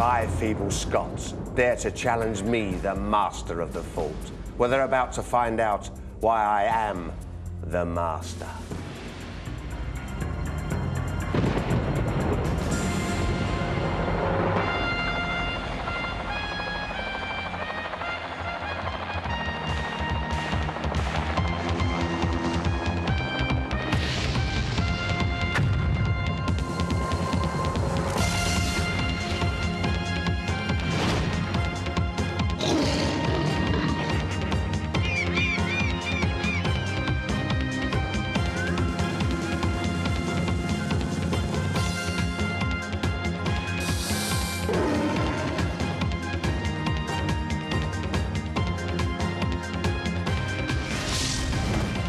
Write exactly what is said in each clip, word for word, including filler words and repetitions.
five feeble Scots, there to challenge me, the master of the fort. Well, they're about to find out why I am the master.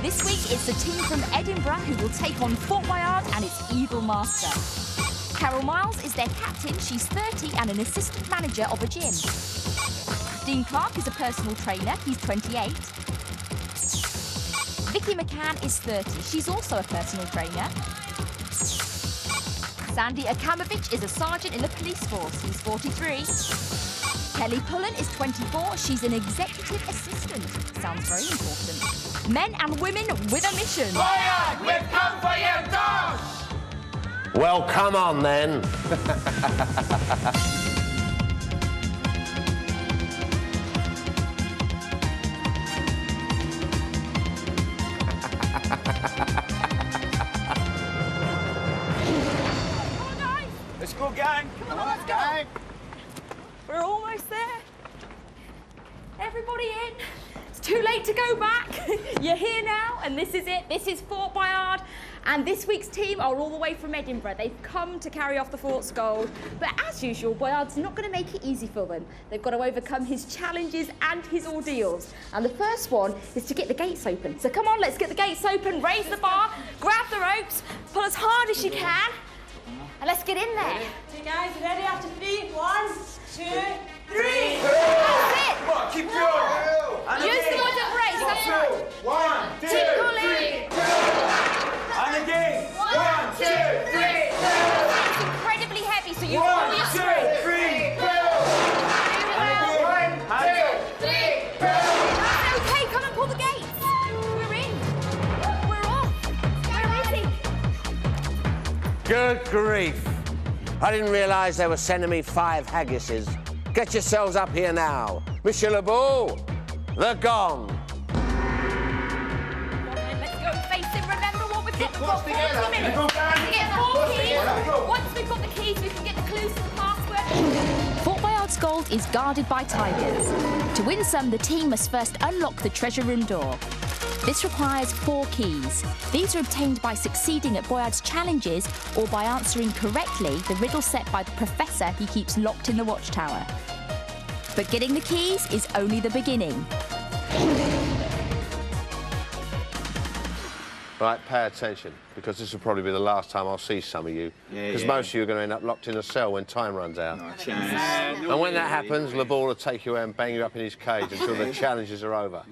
This week, it's the team from Edinburgh who will take on Fort Boyard and its evil master. Carol Miles is their captain. She's thirty and an assistant manager of a gym. Dean Clark is a personal trainer. He's twenty-eight. Vicky McCann is thirty. She's also a personal trainer. Sandy Akamovich is a sergeant in the police force. He's forty-three. Kelly Pullen is twenty-four. She's an executive assistant. Sounds very important. Men and women with a mission. Voyage, we've come for your dogs! Well, come on, then. Let's go, gang. Come on, let's go. We're almost there. Everybody in. Too late to go back. You're here now, and this is it. This is Fort Boyard, and this week's team are all the way from Edinburgh. They've come to carry off the fort's gold, but as usual, Boyard's not going to make it easy for them. They've got to overcome his challenges and his ordeals, and the first one is to get the gates open. So come on, let's get the gates open, raise the bar, grab the ropes, pull as hard as you can, and let's get in there. You guys ready after three? One, two, three. That's it. Come on, keep going. Use the order brace. One, two, three, two. And again. One, two, three, two. That's incredibly heavy, so you pull your strength. One, two, three, two. One, two, three, two. That's okay. Come and pull the gates. We're in. We're off. Where is he? Good grief! I didn't realise they were sending me five haggises. Get yourselves up here now, Monsieur Lebeau. The gong. Let's go face it. Remember what we've got. We've got forty minutes. We'll get four keys. Once we've got the keys, we can get the clues to the password. Fort Boyard's gold is guarded by tigers. To win some, the team must first unlock the treasure room door. This requires four keys. These are obtained by succeeding at Boyard's challenges or by answering correctly the riddle set by the professor he keeps locked in the watchtower. But getting the keys is only the beginning. Right, pay attention, because this will probably be the last time I'll see some of you. Because yeah, yeah. most of you are going to end up locked in a cell when time runs out. No chance. And when that happens, LeBorgne will take you out and bang you up in his cage until the challenges are over.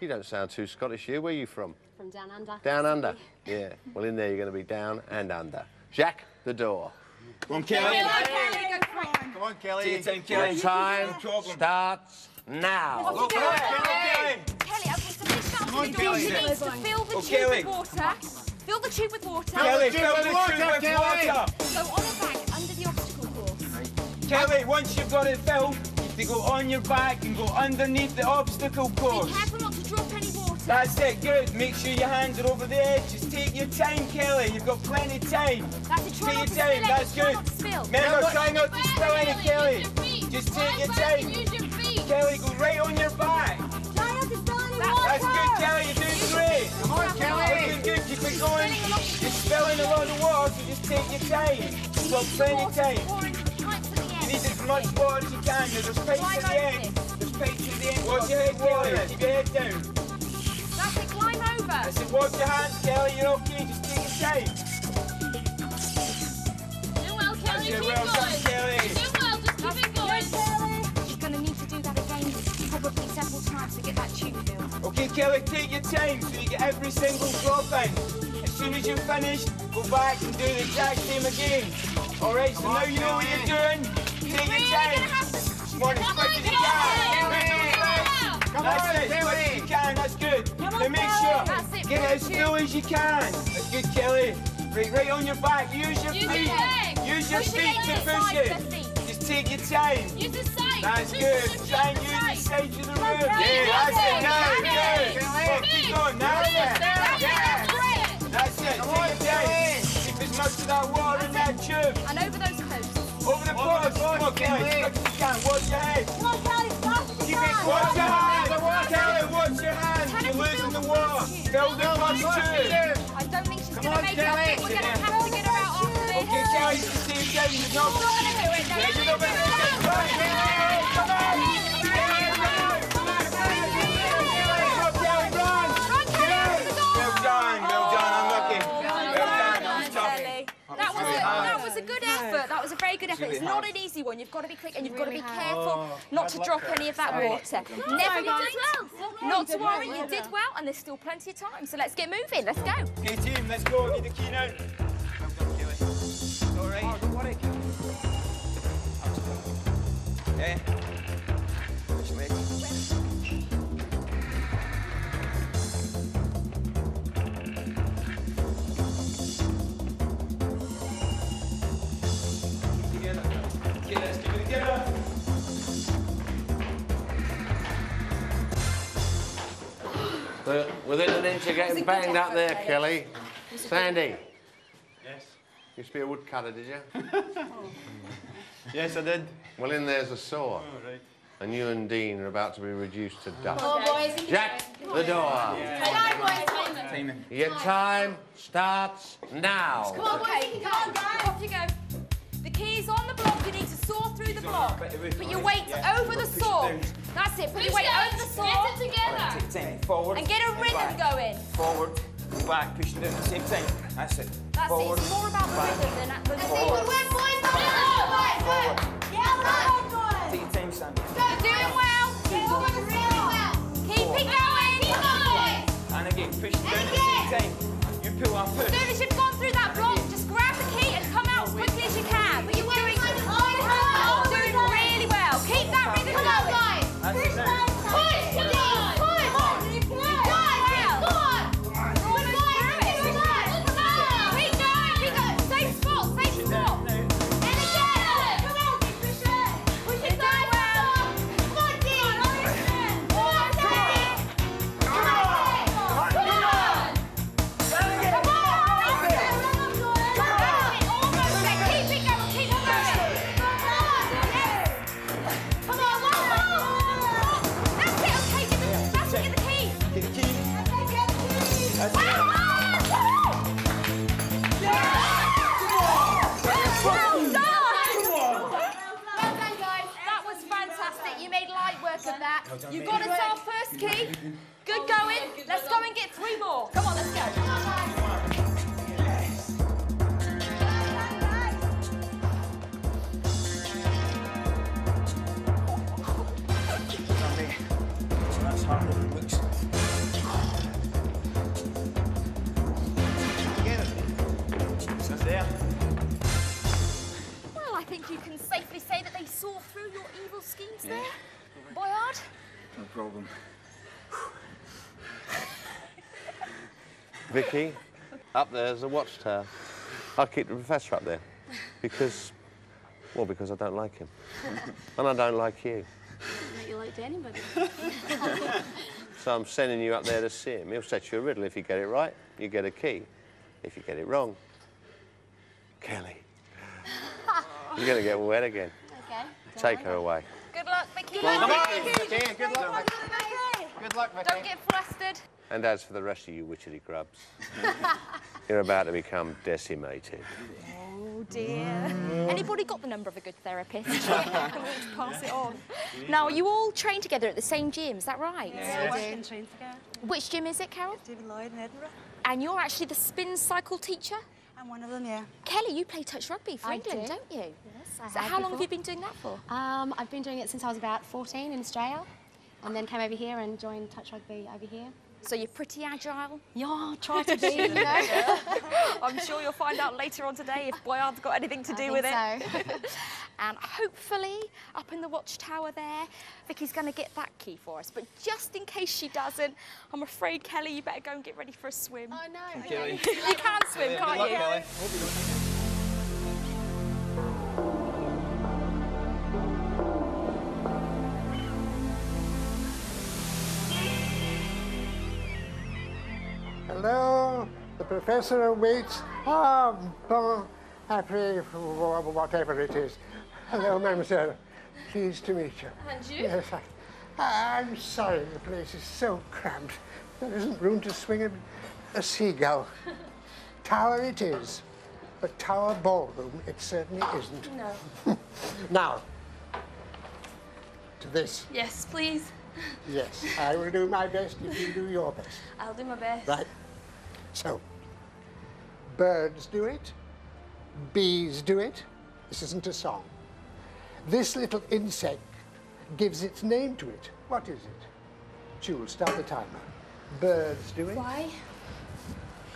You don't sound too Scottish, you. Where are you from? From down under. Down under? Yeah. Well, in there, you're going to be down and under. Jack, the door. Go on, Kelly. Come on, Kelly. Your time, Kelly. Your time no starts now. Look Kelly. Kelly, I've got some big sharp needles. You need to fill the oh, tube Kelly. with water. Fill the tube with water. Kelly, fill the tube with Kelly. water. So on a back, under the obstacle course. Kelly, once you've got it filled, you go on your back and go underneath the obstacle course. Be careful not to drop any water. That's it, good. Make sure your hands are over the edge. Just take your time, Kelly. You've got plenty of time. That's it, try not to spill it. That's good. Remember, try not to spill any, Kelly. Just take your time. Kelly, go right on your back. Try not to spill any water. That's good, Kelly. You're doing great. Come on, Kelly. You're doing good. Keep it going. You're spilling a lot of water, so just take your time. You've got plenty of time. You need as much water as you can. There's a space at the end. There's space at the end. Watch your head, Kelly. Keep your head down. That's it, climb over. That's it, watch your hands, Kelly. You're okay. Just take your time. Do well, Kelly. Keep well going. Kelly. Do well, just keep it going. Kelly. You're going to need to do that again probably several times to get that tube filled. Okay, Kelly, take your time so you get every single drop in. As soon as you finish, go back and do the exact same again. All right, so now you know what you're doing. Get out as slow as you can. That's good, Kelly. Right, right on your back. Use your Use feet. Your Use your push feet to push it. Just take your time. Use the side. That's push good. Try and use the side of the room. Right. Yeah, that's it. Now, good. Keep going. That's it. Yeah. That's it. Take your time. Keep as much of that water in that tube. And over those posts. Over the posts. Come on, Kelly. As much as you can. Watch your head. Come on, Kelly. Fast as you can. Watch your hand. Kelly, watch your hand. You're losing the water. Fill the clutch too. I don't think she's going to make it. I think we're going to have to get her out after this. OK, Kelly, you can see you down. You're not going to do it now. You're not going to do it. Come on. Come on. Come on, Kelly, run. Run, Kelly. Well done. Well done. I'm lucky. Well done. That was tough. That was a good effort. That was a very good effort. It's not an easy one. You've got to be quick and you've got to be careful not to drop any of that water. Never mind. Not to worry, you did well, and there's still plenty of time, so let's get moving, let's go. Okay, team, let's go, get the key now. I'm going to do it. It's all right. Oh, don't worry. Yeah. Which way? Together. Okay, let's do it together. But within an inch of getting banged up there, Kelly. Sandy. Yes? You used to be a woodcutter, did you? Oh. Yes, I did. Well, in there's a saw. Oh, right. And you and Dean are about to be reduced to dust. Oh, boys. Jack the door. Yeah. Time, boys. Your time starts now. Come on, boys. You can go, guys. Off you go. The key's on the block. You need to saw through the block. Put your weight over the saw. That's it. Put your weight over the saw. Get it together. Take time. Forward. And get a rhythm going. Forward. Back. Pushing down at the same time. That's it. That's it. It's more about the rhythm than at the rhythm. Forward. Forward. Forward. Take your time, Sam. You're doing well. You're doing really well. Keep it going. Keep going. And again, push down at the same time. You pull and push. As soon as you've gone through that block, just grab the key and come out as quickly as you can. But you're doing really well. Keep that rhythm going. Push, push, push, push, push, push, push, wow. Come on, come on, keep going, keep going, safe spot, safe spot. And again, come on, keep pushing, push it down, come on, Dean, come on, come on, come on, come on, almost there, keep it going, keep it going, come on, yes, come on, one more. That's it. Well done! Well done, guys. That was fantastic. You made light work of that. You got us our first key. Good going. Let's go and get three more. Come on, let's go. Come on, guys. That's harder than it looks. Well, I think you can safely say that they saw through your evil schemes yeah. there, Boyard. No problem. Vicky, up there's a watchtower. I keep the professor up there because, well, because I don't like him. And I don't like you. I don't like you to anybody. So I'm sending you up there to see him. He'll set you a riddle. If you get it right, you get a key. If you get it wrong, Kelly, you're going to get wet again. Okay. Take her away. Good luck, Vicky. Good luck, Vicky. Good luck, Vicky. Good luck, Vicky. Don't get flustered. And as for the rest of you witchetty grubs, you're about to become decimated. Oh, dear. Anybody got the number of a good therapist? I want to pass it on. Now, you all train together at the same gym, is that right? Yeah, we train together. Which gym is it, Carol? David Lloyd in Edinburgh. And you're actually the spin cycle teacher? I'm one of them, yeah. Kelly, you play touch rugby for I England, do. don't you? Yes, I so have. So how before. long have you been doing that for? Um, I've been doing it since I was about fourteen in Australia, and then came over here and joined touch rugby over here. So you're pretty agile? Yeah, try to be, you know. I'm sure you'll find out later on today if Boyard's got anything to do with so. it. And hopefully, up in the watchtower there, Vicky's going to get that key for us. But just in case she doesn't, I'm afraid, Kelly, you better go and get ready for a swim. I know. Thank okay. you. You can swim, yeah, can't luck, you? Kelly. Hope you don't. Hello, the professor awaits. Ah, oh, I pray for whatever it is. Hello, mademoiselle. Pleased to meet you. And you? Yes, I, I'm sorry, the place is so cramped. There isn't room to swing a, a seagull. Tower it is, but tower ballroom it certainly isn't. No. Now, to this. Yes, please. Yes, I will do my best if you do your best. I'll do my best. Right. So, birds do it, bees do it. This isn't a song. This little insect gives its name to it. What is it? She will start the timer. Birds do it. Fly.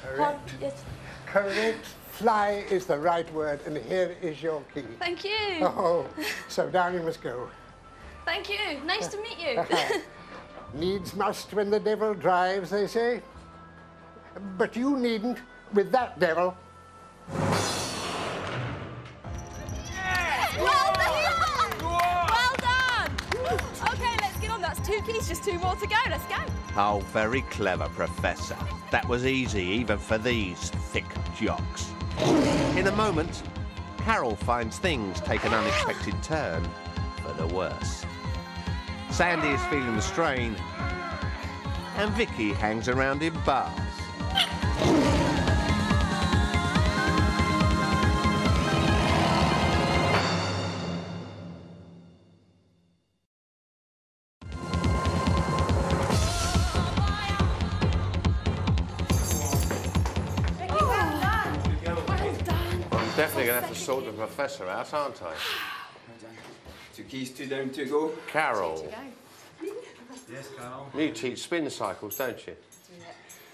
Correct. Yes. Correct. Fly is the right word, and here is your key. Thank you. Oh, so down you must go. Thank you. Nice to meet you. Needs must when the devil drives, they say. But you needn't with that devil. Yes! Well done! Well done! Okay, let's get on. That's two keys, just two more to go. Let's go. Oh, very clever, Professor. That was easy, even for these thick jocks. In a moment, Carol finds things take an unexpected turn for the worse. Sandy is feeling the strain, and Vicky hangs around in bars. Vicky, well done. Well done. I'm definitely going to have to sort the professor out, aren't I? Two keys, two down, two go. Carol. Two to go. Yes, Carol. You teach spin cycles, don't you? Yeah.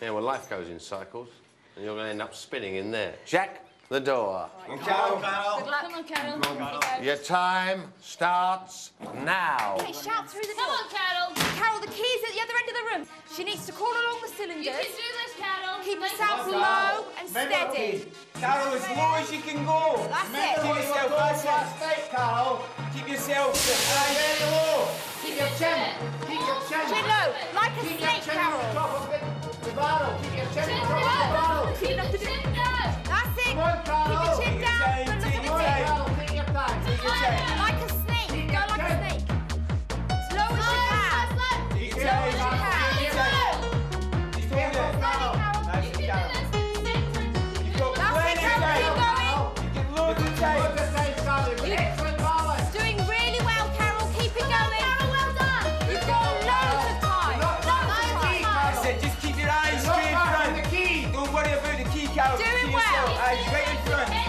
Yeah, well, life goes in cycles, and you're going to end up spinning in there. Jack the door. Right, Carol. Carol. Good luck. Come on, Carol. Come on, Carol. Your time starts now. Okay, shout through the door. Come on, Carol. Carol, the key's at the other end of the room. She needs to call along the cylinders. You can do this, Carol. Keep yourself low and steady. Carol, as low as you can go. That's it. Keep yourself last night, Carol. Keep yourself very low. Keep your chin. Keep your chin. Chin low, like a snake, Carol. Keep your chin on top of the barrel. Keep your chin on top of the barrel. Keep your chin down. That's it. Keep your chin down. Don't look at it. Keep your back. Keep your chin. Like a snake. Go like a snake. As low as you can. As low as you can. Doing well. Right in front.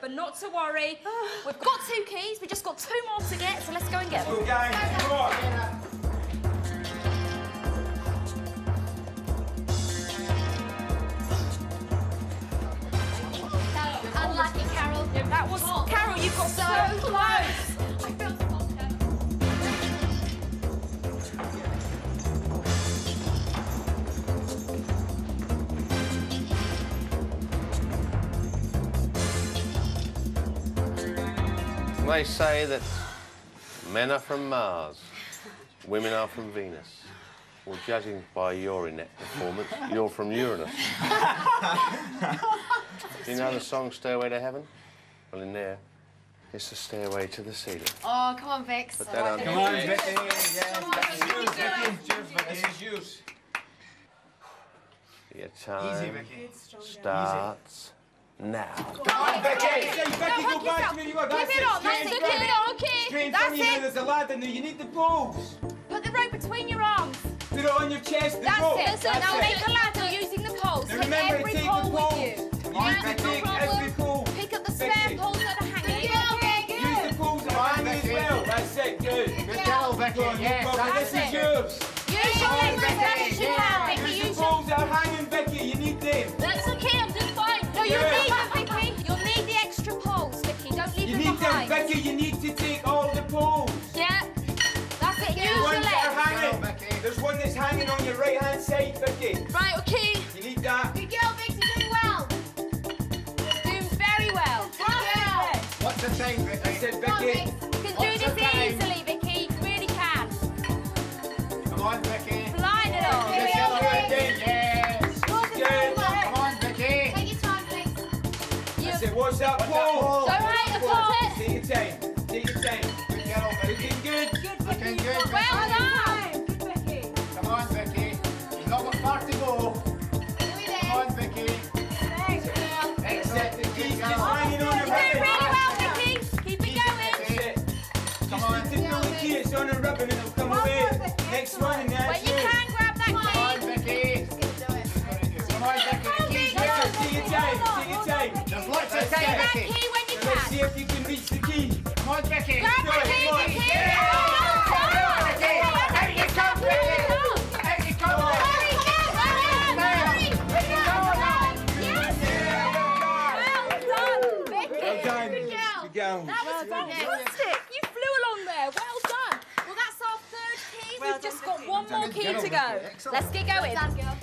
but not to worry. We've got two keys, we just got two more to get, so let's go and get them. Let's go, gang. Okay. Come on. Yeah. Unlucky, Carol. No, that was... Oh, Carol, you got so, so close. They say that men are from Mars, women are from Venus. Well, judging by your inept performance, you're from Uranus. You know the song Stairway to Heaven? Well, in there, it's the stairway to the ceiling. Oh, come on, Vic. Put that on. Come on, Vic. This is yours. Your time starts now. Go on, Vicky! Vicky, go back to where you were. That's it. Straight from it. Straight from you now. There's a ladder now. You need the poles. Put the rope between your arms. Put it on your chest. That's it. Now make a ladder using the poles. Take every pole with you. Take every pole. Pick up the spare poles that are hanging. Use the poles that are hanging as well. That's it. Good. Good girl, Vicky. Yes, that's it. This is yours. Use your legs as much as you can, Vicky. Use the poles that are hanging, Vicky. You need them. That's okay. I'm doing fine. No, you need them, Vicky. You'll need the extra poles, Vicky. Don't leave them behind. You need them, Vicky. You need to take all the poles. Yeah. That's it. Use your legs. Ones that are hanging, Vicky. There's one that's hanging on your right-hand side, Vicky. Right, okay. You need that. Good girl, Vicky. Doing well. Doing very well. Good girl. What's the thing, Vicky? I said, Vicky. You can do this easily, Vicky. You really can. Come on, Vicky. Blind it all. Yes, yes. Good. Come on, Vicky. Take your time, please. I said, what's that pole? Don't wait, I've got it. Take your time. Take your time. Good girl, Vicky. Looking good. Good, Vicky. Good, Vicky. Well done. Good, Vicky. Come on, Vicky. You've not got far to go. Come on, Vicky. Thanks, girl. Except the keys. Keep hanging on the ribbon. You're doing really well, Vicky. Keep it going. Come on. Just pull the key. It's on the ribbon and it'll come away. Next one and that's it. Well, you can grab that key. Come on, Vicky. Come on, Vicky. Take your time. Take your time. There's lots of time, Vicky. Grab that key when you can. Let's see if you can reach the key. Come on, Vicky. Grab the key, Vicky. Come on, Vicky. Out you come, Vicky. Out you come, Vicky. That was fantastic! You flew along there. Well done. Well, that's our third key. Well We've done, just got Vicky. one more key to go. Excellent. Let's get going. Well done, girl.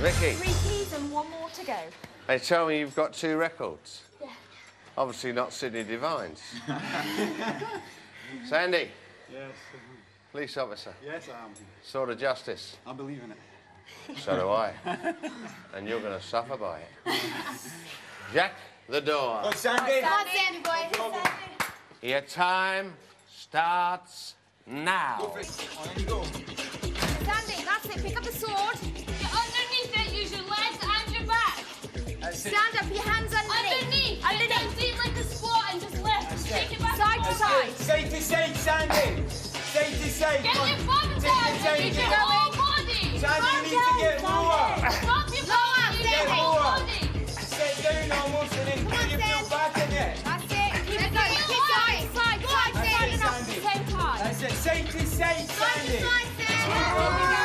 Vicky. Three keys and one more to go. They tell me you've got two records. Yeah. Obviously not Sydney Divine's. Sandy. Yes. Police officer. Yes, I am. Sword of justice. I believe in it. So do I. And you're going to suffer by it. Jack the door. Oh, Sandy. Come on, Sandy boy. No Your time starts now. Go for it. On you go. Sandy, that's it. Pick up the sword. Use your legs and your back. Stand up, your hands underneath. Underneath. Underneath. Get down deep like a squat and just lift. Take it back side to side. Side to side, Sandy. Side to side. Get your bum down and use your whole body. Sandy, you need to get lower. Drop your body. Get lower. Sit down almost and then put your feel back in it. That's it. Keep it going. Keep going. Side, side, side. That's it, Sandy. That's it. Side to side, Sandy. Side to side, Sandy.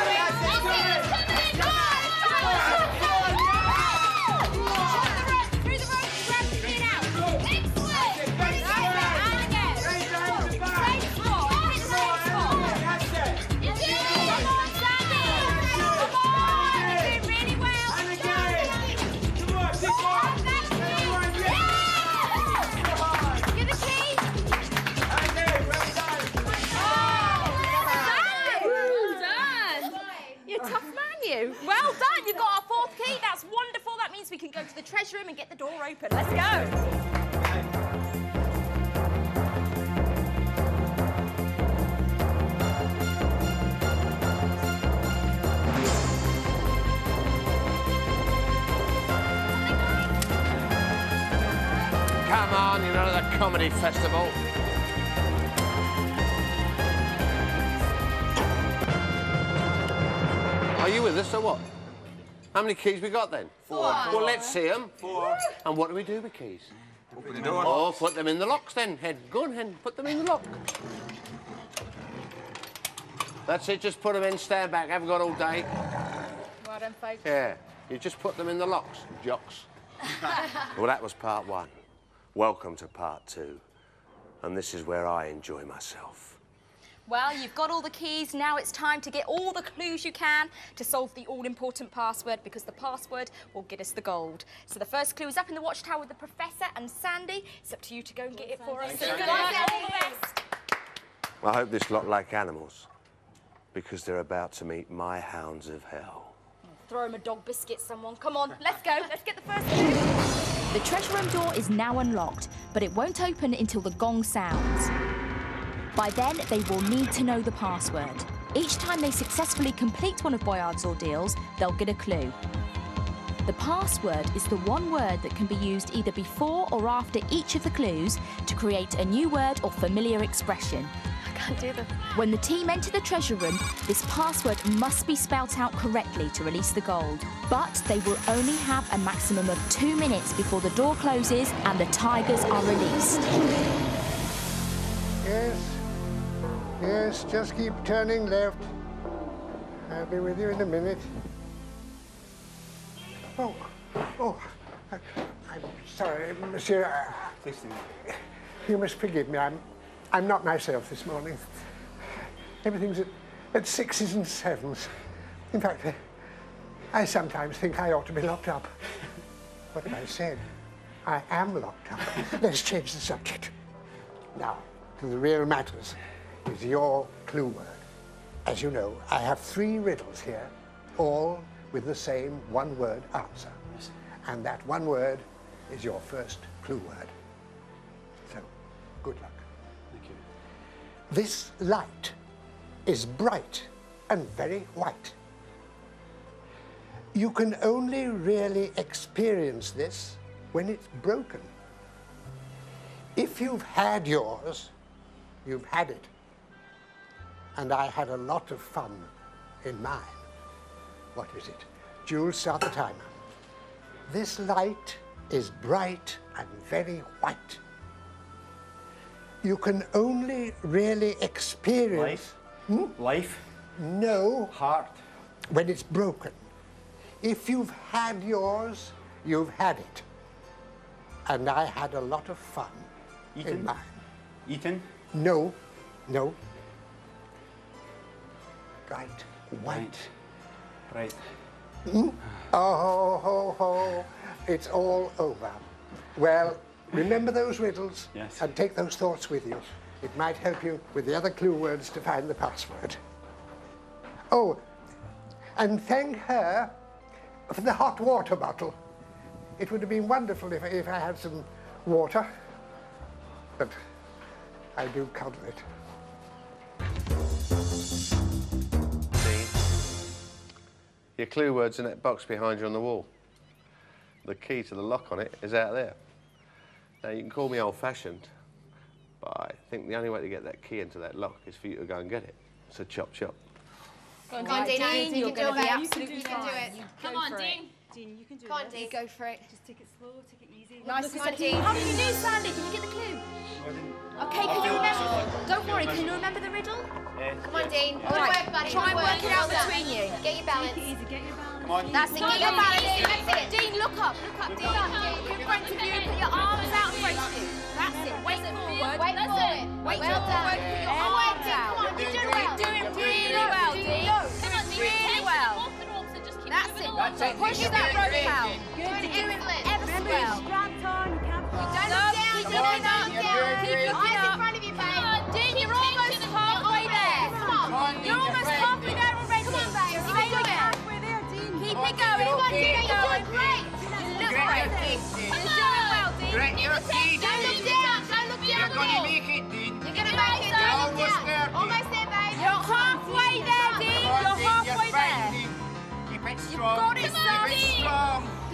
We can go to the treasure room and get the door open. Let's go. come on, you're not at a comedy festival. Are you with us or what? How many keys we got then? Four. Well, let's see them. Four. And what do we do with keys? Open the door. Oh, put them in the locks then, Hen. Go on, Hen. Put them in the lock. That's it. Just put them in. Stand back. Haven't got all day. Well done, folks. Yeah. You just put them in the locks, jocks. Well, that was part one. Welcome to part two. And this is where I enjoy myself. Well, you've got all the keys. Now it's time to get all the clues you can to solve the all-important password, because the password will get us the gold. So the first clue is up in the watchtower with the Professor and Sandy. It's up to you to go and get it for us. So you guys get all the rest. I hope this lot like animals, because they're about to meet my hounds of hell. Throw him a dog biscuit, someone. Come on, let's go. Let's get the first clue. The treasure room door is now unlocked, but it won't open until the gong sounds. By then, they will need to know the password. Each time they successfully complete one of Boyard's ordeals, they'll get a clue. The password is the one word that can be used either before or after each of the clues to create a new word or familiar expression. Can't do this. When the team enter the treasure room, this password must be spelt out correctly to release the gold. But they will only have a maximum of two minutes before the door closes and the tigers are released. Yes. Yes, just keep turning left. I'll be with you in a minute. Oh, oh, I, I'm sorry, Monsieur. Please do. You must forgive me. I'm... I'm not myself this morning. Everything's at, at sixes and sevens. In fact, I sometimes think I ought to be locked up. What have I said? I am locked up. Let's change the subject. Now, to the real matters is your clue word. As you know, I have three riddles here, all with the same one-word answer. And that one word is your first clue word. So, good luck. This light is bright and very white. You can only really experience this when it's broken. If you've had yours, you've had it. And I had a lot of fun in mine. What is it? Jules, start the timer. This light is bright and very white. You can only really experience... Life? Hmm? Life? No. Heart? When it's broken. If you've had yours, you've had it. And I had a lot of fun Eaten? in mine. Eaten? No. No. Bright. White. Bright. Hmm? Oh, ho, ho, ho. It's all over. Well... Remember those riddles, yes, and take those thoughts with you. It might help you with the other clue words to find the password. Oh, and thank her for the hot water bottle. It would have been wonderful if, if I had some water, but I do cuddle it. See? Your clue word's in that box behind you on the wall. The key to the lock on it is out there. Now, you can call me old-fashioned, but I think the only way to get that key into that lock is for you to go and get it. So chop, chop. Go on, Dean. Go on, Dean. Dean, Dean. You're going to be absolutely fine. You can do it. Come on, Dean. Dean, you can do it. Come on, Dean. Go for it. Just take it slow, take it easy. Nice and Dean. How did you do, Sandy? Can you get the clue? Okay, can you remember? Don't worry. Can you remember the riddle? Come on, Dean. All right, buddy. Try and work it out between you. Get your balance. Take it easy. Get your balance. Come on. That's it. Get your balance. Dean, look up. Look up, Dean. Look in front of you. Put your arms out in front of you. That's it. Wait forward. Wait forward. Wait forward. Put your arms out. You're doing really well, Dean. Really well. That's it. Push that rope out. You're doing ever so well. You don't look down. You don't look down. Keep looking up. Come on, Dean. You're almost halfway there. Come on. You're almost halfway there already. Come on, babe. You're halfway there, Dean. Keep it going. Come on, Dean. You're doing great. Look great. You're doing well, Dean. You're doing well, Dean. Don't look down. Don't look down at all. You're going to make it, Dean. You're going to make it. You're almost there, Dean. Almost there, babe. You're halfway there, Dean. You're halfway there. You've got it, Sandy.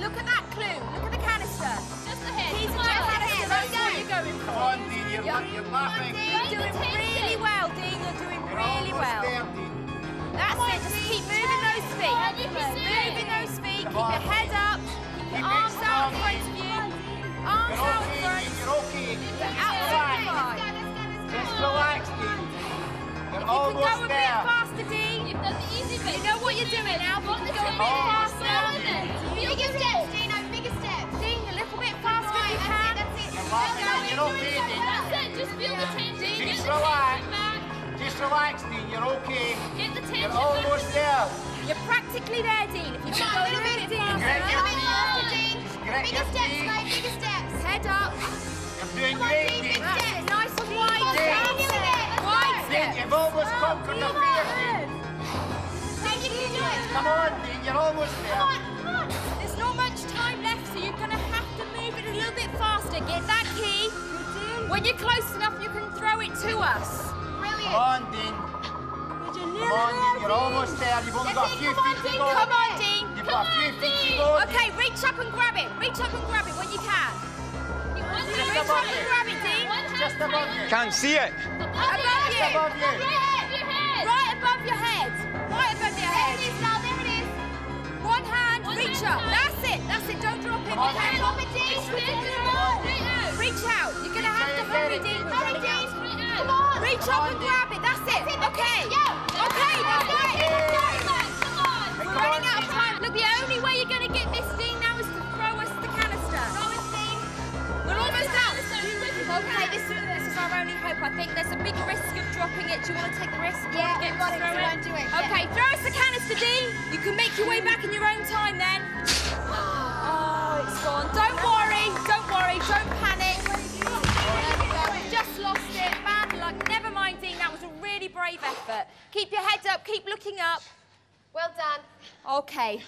Look at that clue. Look at the canister. Just the head. He's just had a head. very Come on, Dean, you're, yeah. you're laughing. You're doing really well, Dean. You're doing really well. There, Dean. That's it, just keep moving those feet. Moving those feet, keep your head up, keep your arms out in front of you. Arms out in front. You're okay. Out to the side. Just relax, Dean. You're almost there. You can go a bit faster, Dean. You've done the easy bit. You know what you're doing now. You can go a bit faster. Bigger steps, Dean. Bigger steps. Dean, a little bit faster if you can. That's it. You're okay, Dean. That's it. Just feel the tension. Just relax. Just relax, Dean. You're okay. Get the tension. You're almost there. You're practically there, Dean. If you just go a little bit faster, a little bit faster, Dean. Bigger steps, guys. Bigger steps. Head up. You're doing great, Dean. Nice and wide steps. Wide steps. You've almost conquered the fear, Dean. Come on, Dean. You're almost there. Come on, come on. There's not much time left, so you're gonna have to move it a little bit faster. Get that key. When you're close enough, you can throw it to us. Come on, Dean. Come on, Dean. You're almost there. You've only got a few feet to go. Come on, Dean. You've got a few feet to go. Okay, reach up and grab it. Reach up and grab it when you can. Reach up and grab it, Dean. Just above you. Can't see it. Above you. Above you. Right above your head. Right above your head. There it is now. There it is. One hand. Reach up. That's it. That's it. Don't drop it. Drop it, Dean. Reach out. You're gonna have to hurry, Dean. Hurry, Dean. Come on. Reach up and grab it. That's it. Okay. Okay, that's right. Come on. We're running out of time. Look, the only way you're going to get this thing now is to throw us the canister. Throw us thing. We're almost out. Okay, this is, this is our only hope. I think there's a big risk of dropping it. Do you want to take the risk? Yeah, we want to try and do it. Okay, throw us the canister, Dean. You can make your way back in your own time then. Oh, it's gone. Don't worry. Don't worry. Don't panic. Just lost it. Never mind, Dean, that was a really brave effort. Keep your head up, keep looking up. Well done. Okay.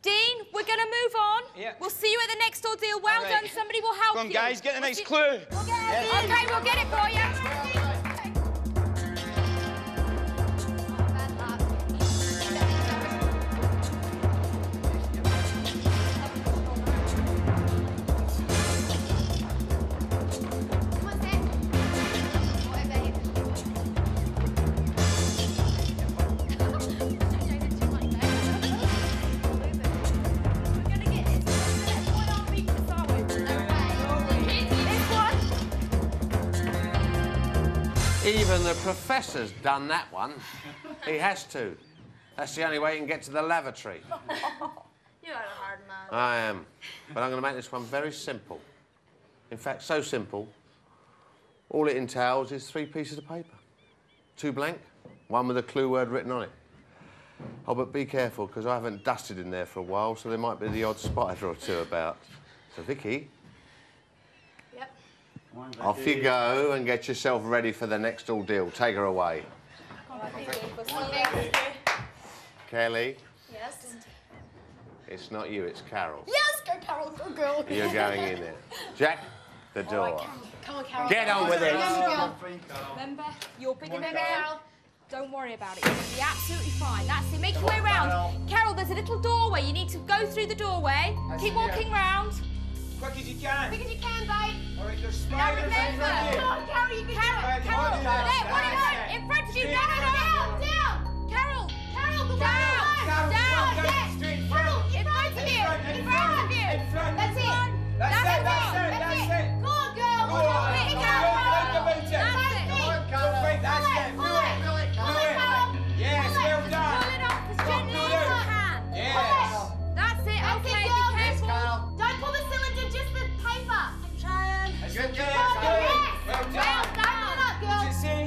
Dean, we're going to move on. Yeah. We'll see you at the next ordeal. Well right. done, somebody will help you. Come on, you. guys, get the next clue. We'll get yes. OK, we'll get it for you. Even the professor's done that one. He has to. That's the only way he can get to the lavatory. You're a hard man. I am. But I'm going to make this one very simple. In fact, so simple, all it entails is three pieces of paper. Two blank, one with a clue word written on it. Oh, but be careful, because I haven't dusted in there for a while, so there might be the odd spider or two about. So, Vicky... Off you go and get yourself ready for the next ordeal. Take her away. Kelly? Yes? It's not you, it's Carol. Yes, go Carol, go girl. You're going in there. Jack, the door. Right, come on, Carol. Get on with it. Remember, you're bigger than Carol. Don't worry about it. You're going to be absolutely fine. That's it. Make your way round. Carol, there's a little doorway. You need to go through the doorway. Keep walking round. Quick as you can. Quick as you can, babe. All right, there's spiders in front of you. Come on, Carol, you can Carol, Carol, there, one in front, in front of you. No, no, no. Down, down. Carol, Carol, the one in front. Down, down. Carol, in front of you. In front of you. That's it. That's it, that's it, that's it. Go on, girl. Go on, go on, go on. That's it. Go on, Carol. That's it. Do it, do it, do it. Yes, well done. Pull it off as gently as you can. Yes. That's it, okay, be careful. Don't pull the cylinder, just the paper. I'm trying. Good girl. Well done. Well done. Up, girl. Did you see?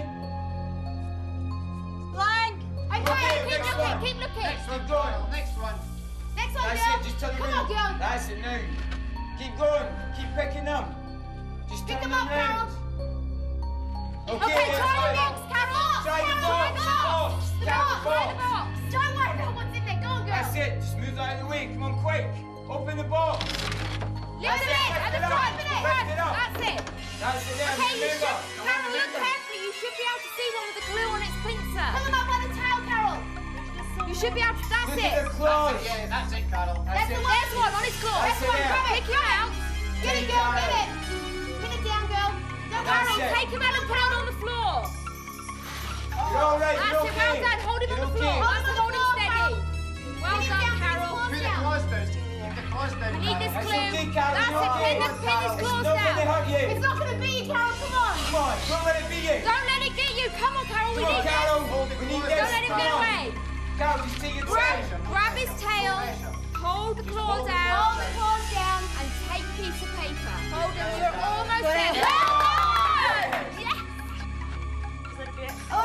Blank. Okay, keep looking, keep looking. Next one, girl. Next one. Next one, girl. That's it, just tell them. Come on, girl. That's it, now. Keep going. Keep picking them. Just pick them up, Carol. Okay, try the box, Carol. Try the box. The box. Don't worry about what's in there. Go on, girl. That's it. Just move that out of the way. Come on, quick. Open the box. Lift it in, at the top of it. Lift it up. That's it. That's it. Okay, you should, Carol, look carefully. You should be able to see one with the glue on its pincer. Pull them up by the tail, Carol. You should be able to. That's it. That's it. Yeah, that's it, Carol. That's the one. There's one on its claw. That's one. Pick it out. Get it, girl. Get it. Pin it down, girl. You're all right. You're okay. Well done. Hold him on the floor. Hold him on steady. Well done, Carol. Pin the claws down. Pin the claws down. I need this clue. That's it. Pin this pin is claws down. It's not going to be you, Carol. Come on. Come on. Don't let it be you. Don't let it get you. Come on, Carol. We need this. We need this. Don't let him get away. Carol, just take your tail. Grab his tail. Hold the claws down. Hold the claws down. And take a piece of paper. Hold it. You're almost there. Oh no,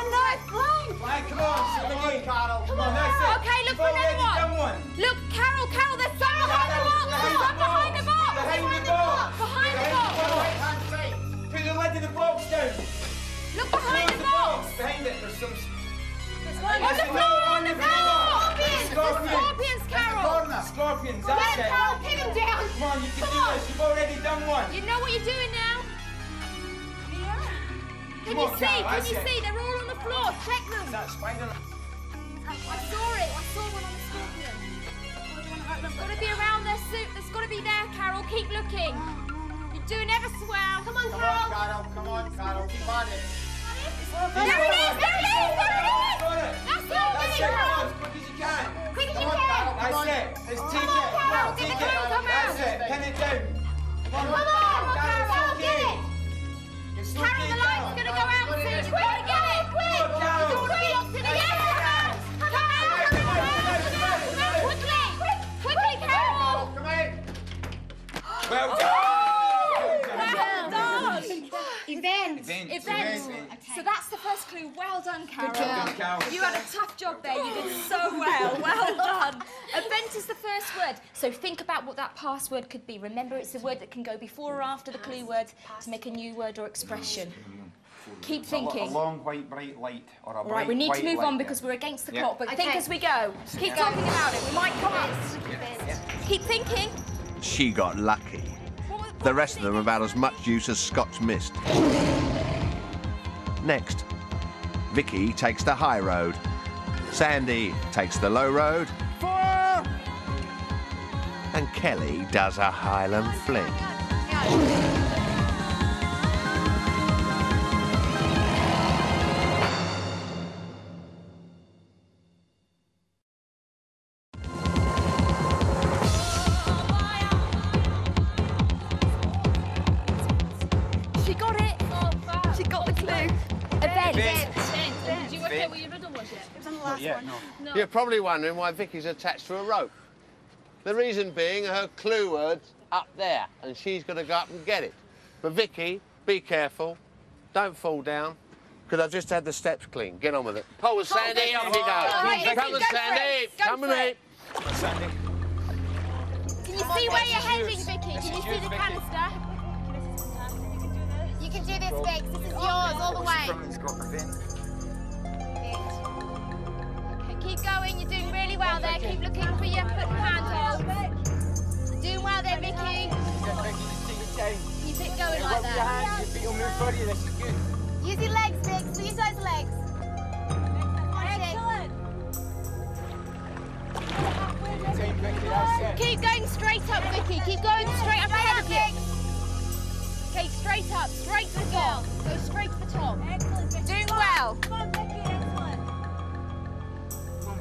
blind! Blind, come on, come on, Carol. Come on, that's it. Okay, look for another one. Look, Carol, Carol, there's someone behind the box. Someone behind the box. Behind the box. Behind the box. Put the lid of the box down. Look behind the box. Behind it, there's some. On the floor, on the floor. Scorpions. Scorpions, Carol. Scorpions, that's it. Carol, pin him down. Come on, you can do this. You've already done one. You know what you're doing now. Can you see? Can you see? They're all on the floor. Check them. Is that spider? I saw it. I saw one on the scorpion. It's got to be around their suit. It's got to be there, Carol. Keep looking. You're doing ever so well. Come on, Carol. Come on, Carol. Come on, Carol. Keep on it. There it is. There it is. There it is. That's it. That's it. As quick as you can. Quick as you can. That's it. Let's take it. Come on, Carol. Get the girl. Come out. That's it. Pin it down. Come on, Carol. Get it. Carol, the light's going to go out soon. You've got to get it. Quick! You've got to get to the end. Come out! Come out! Come out! Come out! Quickly! Quickly, Carol! Come out! Well done! Well done! Events. Events. So that's the first clue. Well done, Carol. You had a tough job there. You did so well. Well done. Event is the first word. So think about what that password could be. Remember, it's a word that can go before or after the clue words to make a new word or expression. Keep thinking. A long, white, bright light or a bright, white light. Right, we need to move on because we're against the clock, but think as we go. Keep talking about it. We might come up. Keep thinking. She got lucky. The rest of them are about as much use as Scott's mist. Next, Vicky takes the high road. Sandy takes the low road. And Kelly does a Highland fling. She got it. Oh, she got the clue. Event. Event. Event. Do you work out what your riddle was yet? It was on the last one. No. You're probably wondering why Vicky's attached to a rope. The reason being her clue word's up there and she's going to go up and get it. But Vicky, be careful. Don't fall down, because I've just had the steps clean. Get on with it. Oh, with Sandy, up we go. Right, come on, Sandy. Come with me. Can you see where you're heading, Vicky? Can you see the canister? You can do this, Vic. This is yours all the way. Keep going, you're doing really well there. Keep looking for your foot handles. You're doing well there, Vicky. Keep it going like that. Use your legs, Vic. So use those legs. Excellent. Keep going straight up, Vicky. Keep going straight up ahead of you. Okay, straight up, straight to the top. Go straight to the top. Doing well.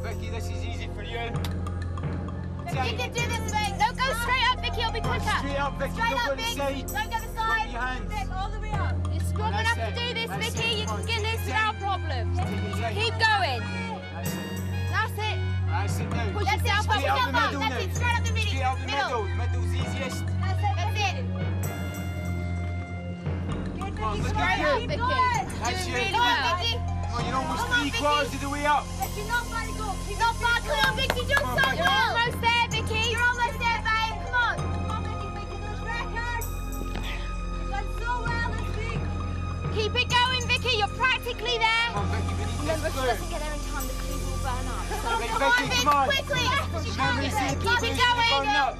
Vicky, this is easy for you. You can do this, Vic. Don't go straight up, Vicky. It'll be quicker. Straight up, Vicky. Straight up, Vic. Don't go to the side. Vic, all the way up. You're strong enough to do this, Vicky. You can get this without problems. Keep going. That's it. That's it now. Push yourself up. That's it. Straight up the middle. Straight up the middle. The middle's easiest. That's it. That's it. Straight up, Vicky. Doing really well, Vicky. Oh, you're almost three quarters of the way up. You're not far to go. You're not far to go, Vicky. You're so well. You're almost there, Vicky. You're almost there, babe. Come on. Come on, Vicky. Vicky, those records. You've done so well this week. Keep it going, Vicky. You're practically there. Come on, Vicky. Remember, if she doesn't get there in time, the clue will burn up. So right, come Vicky, on, Vicky, come on. Quickly. She can't get there. Keep it going. Faster.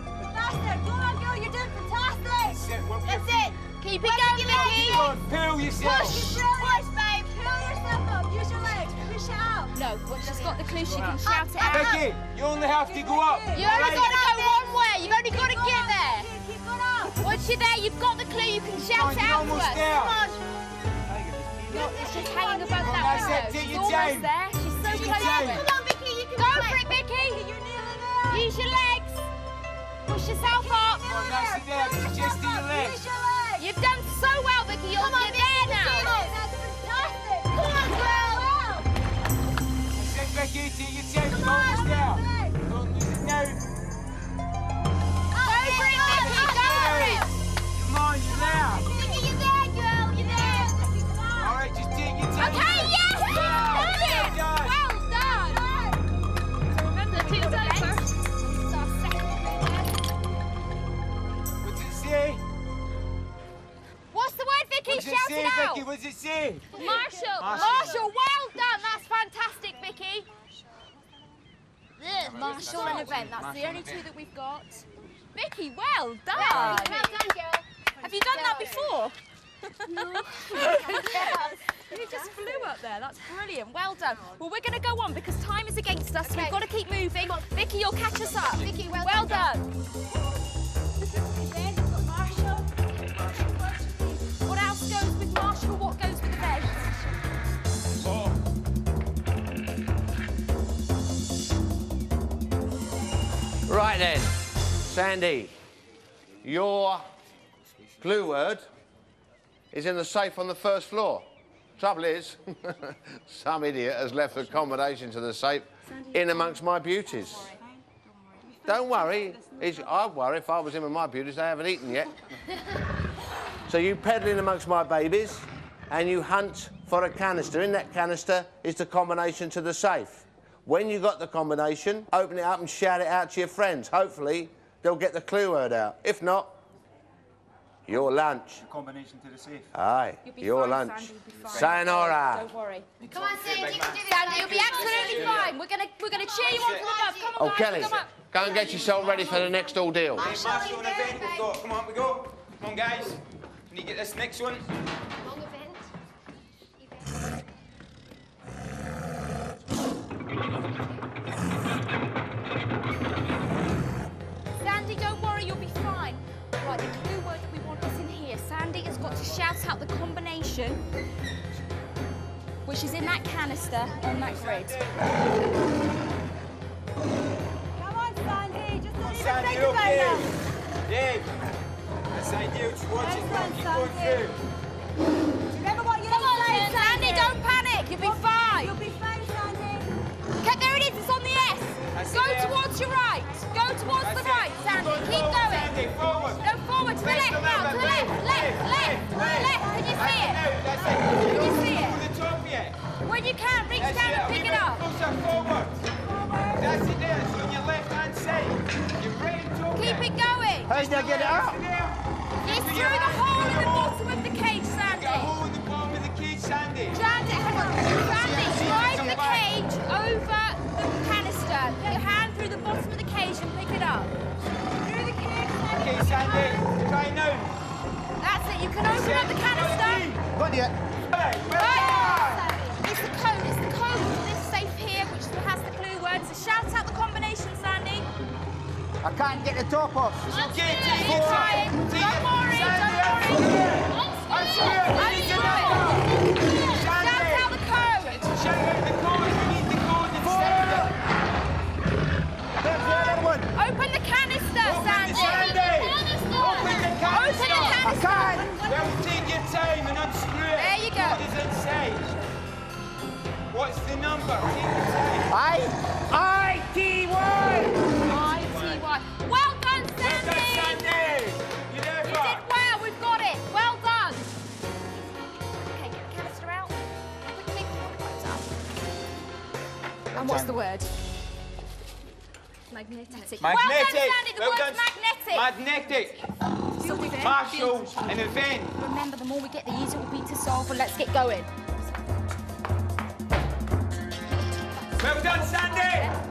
Go on, girl. You're doing fantastic. That's it. Keep it going, Vicky. Keep on. Pull yourself. Push. Push, babe. Pull yourself up. Use your legs. Shout. No, but she's got the clue, she can shout it out. Becky, you only have to go up. You only got to go one way, you've only got to get there. Keep going up. Once you're there, you've got the clue, you can shout it out to us. Come on. Look, she's hanging above that window. She's almost there. She's so close to it. Come on, Vicky, you can do it. Go for it, Vicky. You're nearly there. Use your legs. Push yourself up. Come on, nicely there. Just do your legs. You've done so well, Vicky. You're there now. That's fantastic. Come on, girl. I said, Vicky, do your legs. You're almost there. Don't lose it now. Go for it, Vicky. Go for it. Come on, you're there. Okay, yes! Well done! Well done! So remember, the team's over. This is our second. What's it say? What's the word Vicky shouted out? Vicky, what's it say? Marshall. Marshall. Marshall, well done. That's fantastic, Vicky. Yeah, Marshall and event. That's Marshall the only two that we've got. Vicky, well done. Well done, girl. Have you done that before? No. You just flew up there. That's brilliant. Well done. Well, we're going to go on because time is against us. Okay. We've got to keep moving. Vicky, you'll catch us up. Vicky, well, well done. done. Marshall. What else goes with Marshall? What goes with events? Oh. Right then, Sandy, your clue word is in the safe on the first floor. Trouble is, some idiot has left the accommodation to the safe in amongst my beauties. Don't worry. It's, I'd worry if I was in with my beauties, they haven't eaten yet. So you peddle in amongst my babies and you hunt for a canister. In that canister is the combination to the safe. When you got the combination, open it up and shout it out to your friends. Hopefully, they'll get the clue word out. If not, your lunch. The combination to the safe. Aye. Your fine, lunch. Sandy, you'll be fine. Sayonara. Don't worry. Come on, Sandy, you can do this. Sandy, you'll be absolutely fine. We're gonna we're gonna cheer you on from above. Come on, oh, guys, Kelly, come on. Go and get yourself ready for the next ordeal. Hey, Marshall, an event we've got. Come on, we go. Come on, guys. Can you get this next one? Long event. Event. Sandy, don't worry, you'll be fine. Right, the clue word we want is in here. Sandy has got to shout out the combination, which is in that canister on that grid. Come on, Sandy, just don't even think about it. Dave, that's ideal. Just watch it, don't keep going through. Remember what you're saying, Sandy. Sandy, don't panic. You'll be fine. You'll be fine, Sandy. There it is. It's on the S. Go towards your right. Go towards the right, Sandy. Keep going. Go forward to the left now. To the left, left, left, left. Can you see it? Can you see it? When you can, reach down and pick it up. That's it there. It's on your left hand side. Your brain top. Keep it going. How did I get it out? It's through the hole in the bottom of the cage, Sandy. Get a hole in the bottom of the cage, Sandy. Sandy, Sandy, slide the cage over the canister. Put your hand through the bottom of the cage and pick it up. Through the cage, Sandy. Okay, Sandy, try now. That's it, you can open up the canister. Got it. Right. It's the code, it's the code for this safe here, which has the clue word. So shout out the combination, Sandy. I can't get the top off. It's okay, keep trying. Don't worry, don't worry. I'm scared. I'm scared. Shout out the code. Shout out the code. We need the code. Open the canister, Sandy. Open the canister. Open the canister. I can't. Well, take your time and unscrew it. There you go. What is inside? What's the number? Take your time. I. I. T. Y. Well done, Sandy! Well done, Sandy! You did well, we've got it. Well done. Okay, get the canister out. Quickly, put the lights up. And what's the word? Magnetic. Magnetic. Well done, Sandy, the well done. Word's magnetic. Magnetic. Marshall, an event. Remember, the more we get, the easier it will be to solve, and let's get going. Well done, Sandy!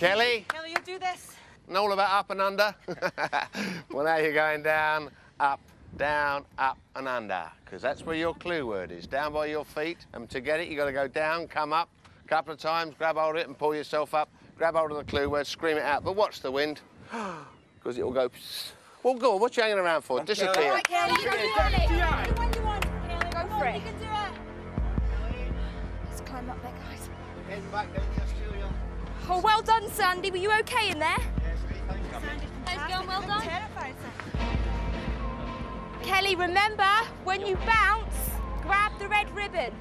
Kelly? Kelly, you'll do this. Know all about up and under? Well, now you're going down, up, down, up and under, because that's where your clue word is, down by your feet. And to get it, you've got to go down, come up a couple of times, grab hold of it and pull yourself up, grab hold of the clue word, scream it out. But watch the wind, because it will go... Psst. Well, go on, what you hanging around for? Disappear. All right, Kelly, you can do it. Do what you want, Kelly. Go for it. You can do it. Let's climb up there, guys. We're heading back down to Australia. Oh, well done, Sandy. Were you OK in there? Yes, thank you. Sandy, fantastic. Going well done. Terrified, Sandy. Kelly, remember, when you bounce, grab the red ribbon.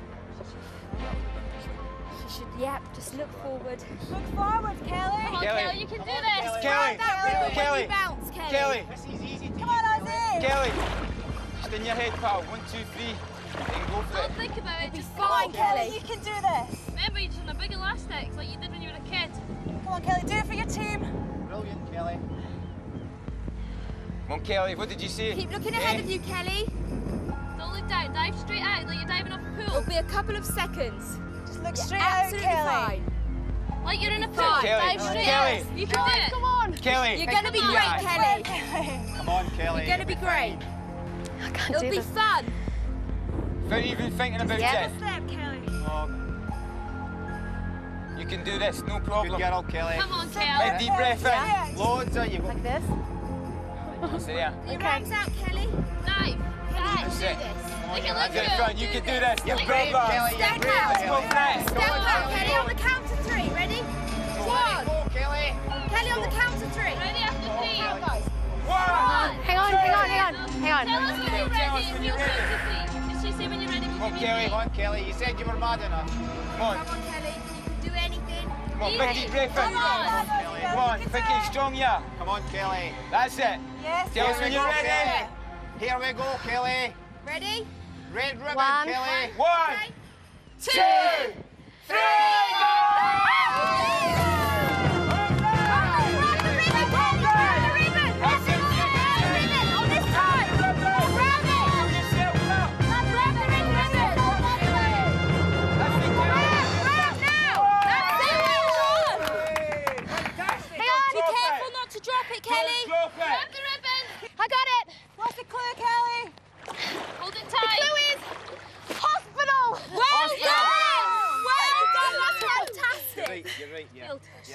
She should, yep, just look forward. Look forward, Kelly. Come on, Kelly, Kelly you can do this. Kelly. Kelly. That Kelly. When you bounce, Kelly. Kelly. This is easy to come on, Ozzy. Kelly. Just in your head, pal. One, two, three. Then go for Don't it. Don't think about it. Just come on, Kelly. You can do this. Remember, you're just on a big elastics like you did when you were a kid. Come on, Kelly. Do it for your team. Brilliant, Kelly. Come on, Kelly. What did you say? Keep looking ahead yeah. of you, Kelly. Don't look down. Dive straight out like you're diving off a pool. It'll be a couple of seconds. Look straight yeah, out, Kelly. Fine. Like you're in a park, dive straight Kelly. Out. You can Kelly. Do it. Come on. Kelly. You're going to be great, Kelly. Kelly. Come on, Kelly. You're going to be great. I can't It'll do be this. Fun. Without even thinking about yeah. it. Step, Kelly. Um, you can do this, no problem. Good girl, Kelly. Come on, Kelly. Take a deep breath yeah. in. Loads of you. Like this? What's there? Your arms out, Kelly. Knife. Kelly, you can do this. Look at look you, you can do this. You're brave, Kelly. Stand out. Stand out, Kelly, on the count of three. Ready? One. Kelly. Kelly, on the count of three. Ready after three. Hang on, guys. One. Hang on, hang on, hang on, hang on. Tell us when you're ready. Tell us when you're ready. Did she say when you're ready? Come on, Kelly. Come on, Kelly. You said you were mad enough. Come on. Come on, Kelly. You can do anything. Come on, Vicky, breath in. Come on. Come on, Vicky, strong, yeah. Come on, Kelly. That's it. Yes. Tell us when you're ready. Here we go, Kelly. Ready? Red ribbon, One. Kelly. One, One two, two, three, go!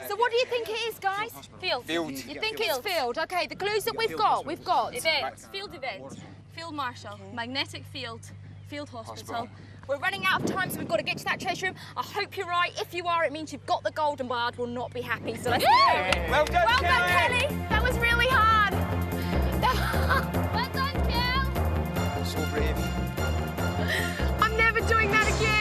So what do you think it is, guys? Field. Field. You think field. It's field? Okay. The clues that we've got, we've got events, field event, field marshal, magnetic field, field hospital. hospital. We're running out of time, so we've got to get to that treasure room. I hope you're right. If you are, it means you've got the gold, and Bayard will not be happy. So let's yeah. go. Well done, well done Kelly. Kelly. That was really hard. Well done, Kel. So brave. I'm never doing that again.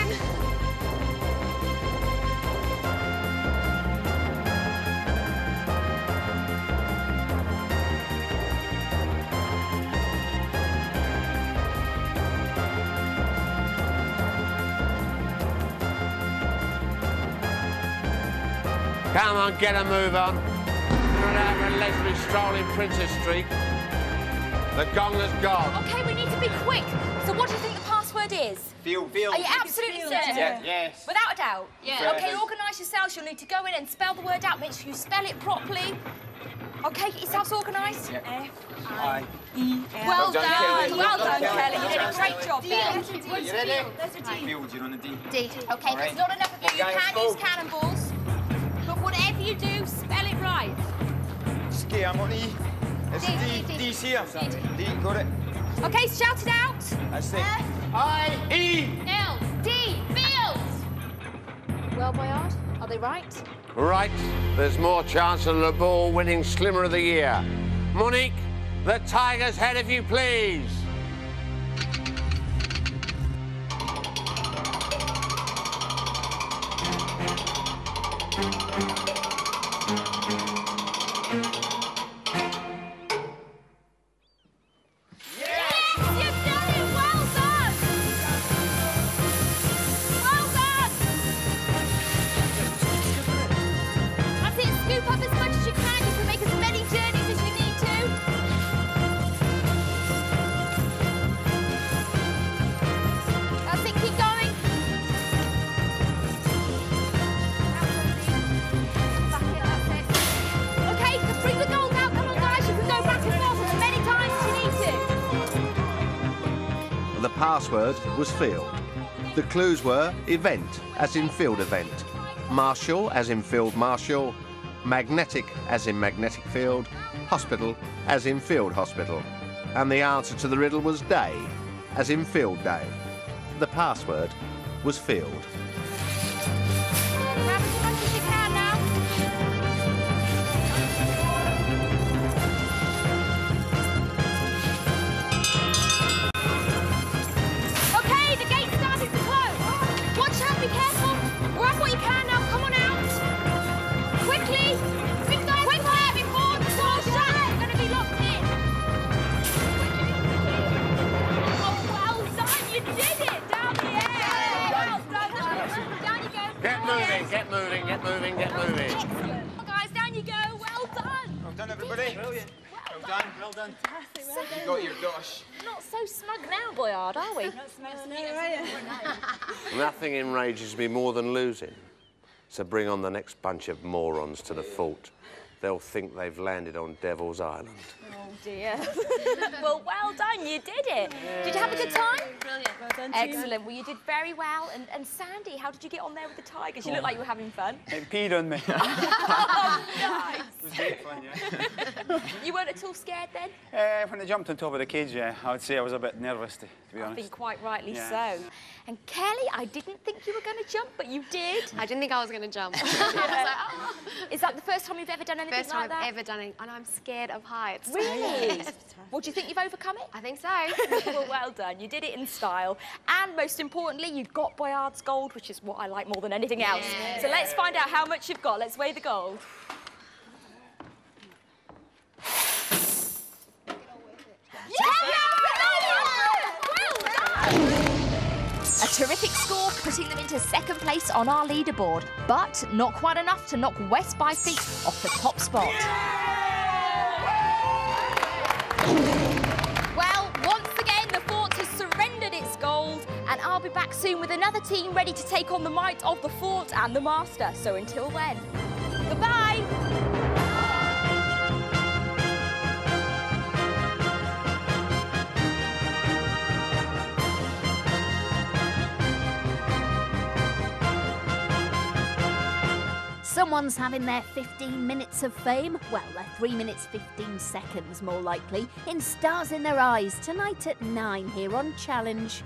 Come on, get a move on. We're out of a leisurely stroll in Princess Street. The gong has gone. OK, we need to be quick. So what do you think the password is? Field, field. Are you absolutely certain? Yeah. Yes. Without a doubt? Yeah. OK, organise yourselves. You'll need to go in and spell the word out. Make sure you spell it properly. OK, get yourselves organised. Yeah. F I E L. Well done. Well done, Kelly. You did a great job there. You ready? There's a D. Field, you're on a D. D. OK, there's not enough of you. You can use cannonballs. Whatever you do, spell it right. Ski, I'm on E. It's D, D, D, D. D's here. D, D. D, got it. OK, shout it out. That's it. F I E L D. Fields. Well, Bayard, are they right? Right. There's more chance of Lebeau winning Slimmer of the Year. Monique, the tiger's head, if you please. Bring the password was field. The clues were event, as in field event, martial, as in field martial, magnetic, as in magnetic field, hospital, as in field hospital. And the answer to the riddle was day, as in field day. The password was field. Get moving, get moving, get moving. Oh, guys, down you go. Well done. Well done, everybody. Brilliant. Well, well done. Well done. Fantastic. Well done. You got your gosh. Not so smug now, Boyard, are we? Not smug now, are you? Nothing enrages me more than losing. So bring on the next bunch of morons to the fort. They'll think they've landed on Devil's Island. Oh, dear. Well, well done. You did it. Yay. Did you have a good time? Brilliant. Well done, excellent. You. Well, you did very well. And, and, Sandy, how did you get on there with the tigers? You oh. looked like you were having fun. It peed on me. Oh, nice. It was great fun, yeah. You weren't at all scared, then? Uh, when I jumped on top of the cage, yeah, I would say I was a bit nervous, to, to be honest. I think quite rightly yeah. so. And, Kelly, I didn't think you were going to jump, but you did. I didn't think I was going to jump. I was like, oh. Is that the first time you've ever done anything? First time like I've ever done it, and I'm scared of heights. Really? Yes. Well, do you think you've overcome it? I think so. Well, well done. You did it in style, and most importantly, you got Boyard's gold, which is what I like more than anything else. Yeah. So let's find out how much you've got. Let's weigh the gold. Yeah! Yeah! Well done! A terrific score, putting them into second place on our leaderboard, but not quite enough to knock West by feet off the top spot. Yeah! Well, once again, the fort has surrendered its gold, and I'll be back soon with another team ready to take on the might of the fort and the master. So until then, goodbye. Someone's having their fifteen minutes of fame, well, their three minutes fifteen seconds more likely, in Stars in Their Eyes tonight at nine here on Challenge.